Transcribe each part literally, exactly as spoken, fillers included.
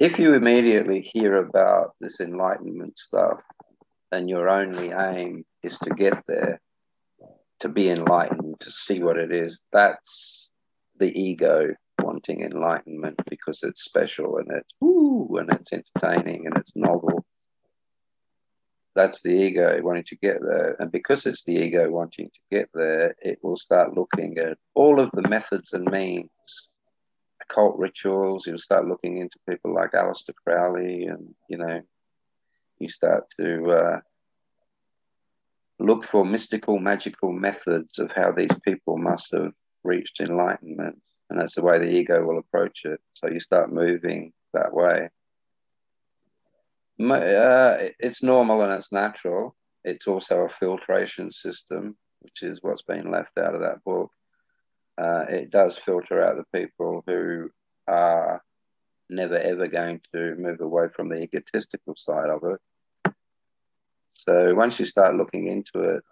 if you immediately hear about this enlightenment stuff and your only aim is to get there, to be enlightened, to see what it is, that's the ego wanting enlightenment because it's special and it's woo and it's entertaining and it's novel. That's the ego wanting to get there. And because it's the ego wanting to get there, it will start looking at all of the methods and means, occult rituals. You'll start looking into people like Aleister Crowley, and, you know, you start to uh, look for mystical, magical methods of how these people must have reached enlightenment. And that's the way the ego will approach it. So you start moving that way. Uh, it's normal and it's natural. It's also a filtration system, which is what's been left out of that book. Uh, it does filter out the people who are never, ever going to move away from the egotistical side of it. So once you start looking into it,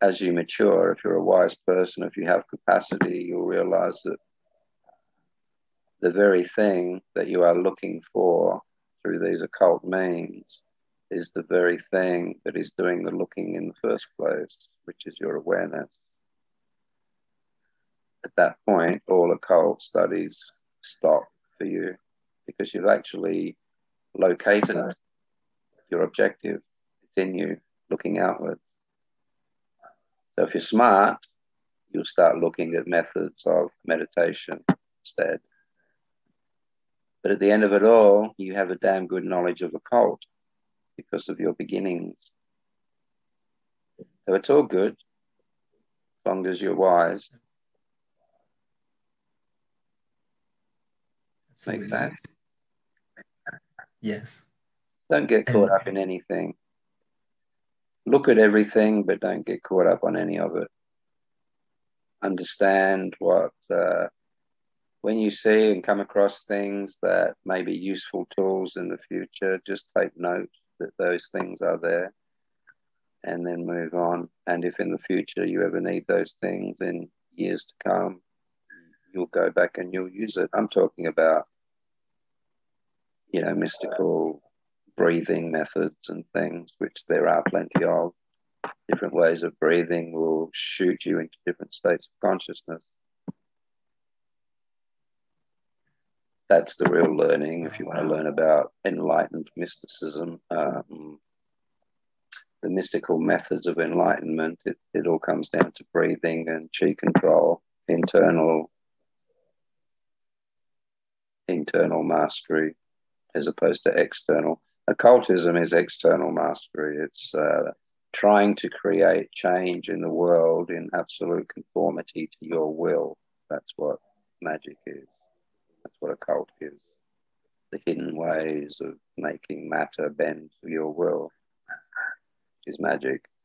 as you mature, if you're a wise person, if you have capacity, you'll realize that the very thing that you are looking for through these occult means is the very thing that is doing the looking in the first place, which is your awareness. At that point, all occult studies stop for you because you've actually located your objective. It's in you, looking outward. So if you're smart, you'll start looking at methods of meditation instead. But at the end of it all, you have a damn good knowledge of occult because of your beginnings. So it's all good, as long as you're wise. Absolutely. Make sense? Yes. Don't get caught up in anything. Look at everything, but don't get caught up on any of it. Understand what... Uh, When you see and come across things that may be useful tools in the future, just take note that those things are there and then move on. And if in the future you ever need those things in years to come, you'll go back and you'll use it. I'm talking about, you know, mystical breathing methods and things, which there are plenty of. Different ways of breathing will shoot you into different states of consciousness. That's the real learning. If you want to learn about enlightened mysticism, um, the mystical methods of enlightenment, it, it all comes down to breathing and chi control, internal, internal mastery, as opposed to external. Occultism is external mastery. It's uh, trying to create change in the world in absolute conformity to your will. That's what magic is. That's what occult is, the hidden ways of making matter bend to your will, which is magic.